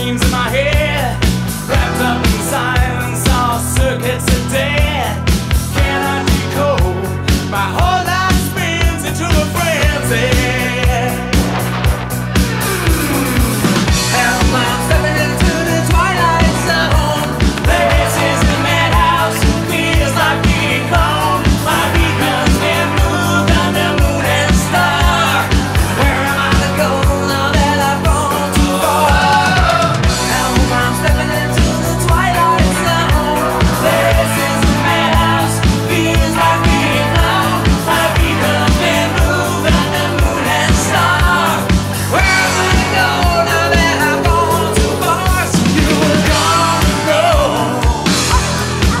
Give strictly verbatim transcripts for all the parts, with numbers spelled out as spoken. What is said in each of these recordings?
dreams in my head, wrapped up in silence, all circuits are dead. Can I decode? My whole life spins into a frenzy. Am I stepping into the twilight zone? Places in the madhouse, feels like being gone. My beacons been moved under moon and star. Where am I to go now that I've gone too far? Am I stepping into the twilight zone? Places in the madhouse, feels like being gone. My beacons been moved under moon and star. Where am I to go now that I've gone too far? So you were gone to go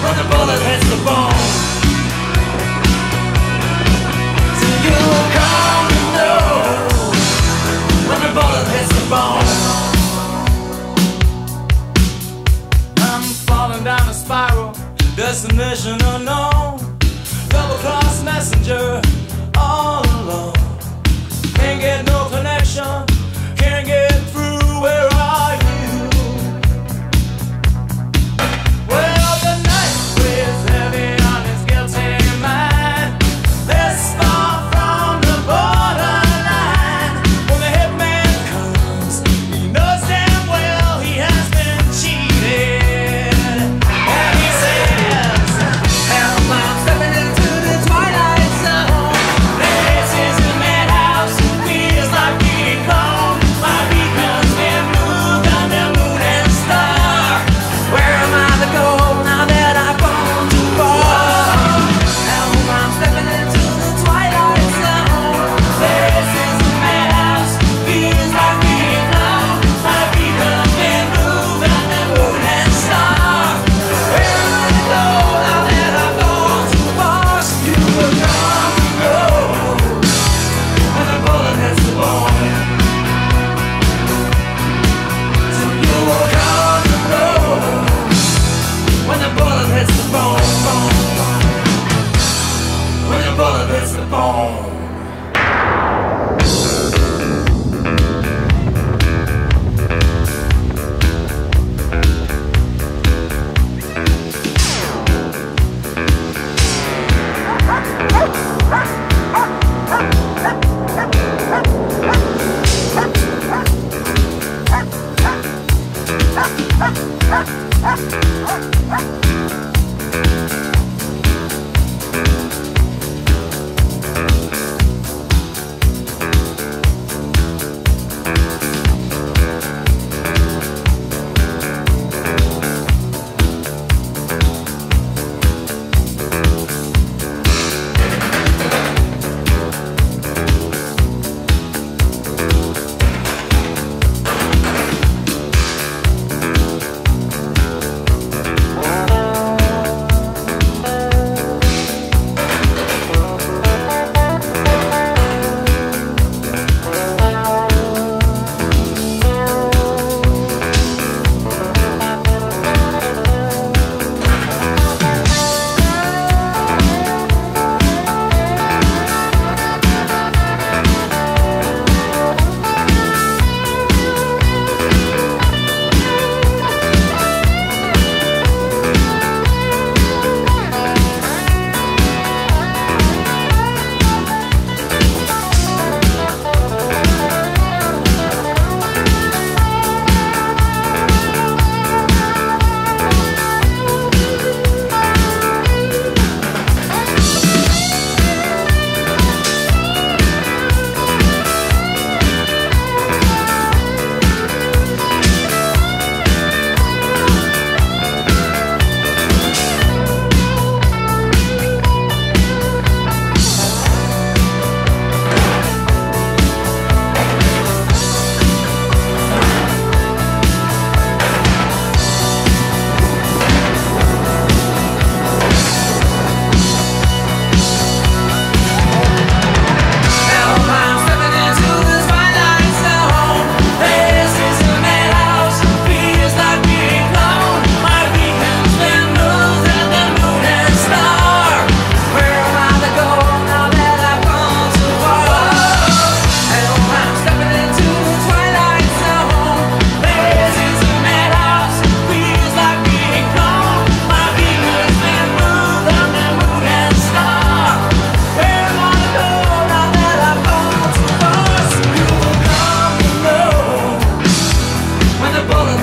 when the bullet hits the bone. So you were gone to know when the bullet hits the bone. I'm falling down a spiral, destination unknown. Double-cross messenger, all alone. Can't get no connection, can't get through. Where are you? Well, the night weighs heavy on his guilty mind. This far from the borderline, when the hitman comes, he knows damn well he has been cheated. And he says, am I stepping into the twilight zone? This is the madhouse, feels like being gone. My beacon's been moved under moon and star. Where am I to go now that I've gone too far? Now I'm stepping into the twilight zone. This is the madhouse, feels like being gone. My beacon's been moved under moon and star. Where am I to go now that I've gone too far? So you were gone to go when the bullet hits the bone. So you were gone to go when the bullet hits the bone, bone, bone. When the bullet hits the bone. Oh,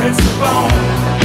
it's a bone.